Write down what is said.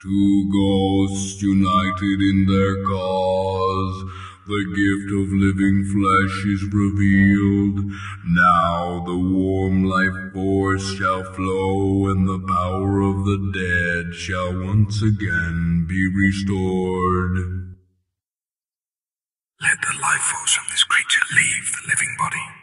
Two ghosts united in their cause, the gift of living flesh is revealed. Now the warm life force shall flow, and the power of the dead shall once again be restored. Let the life force of this creature leave the living body.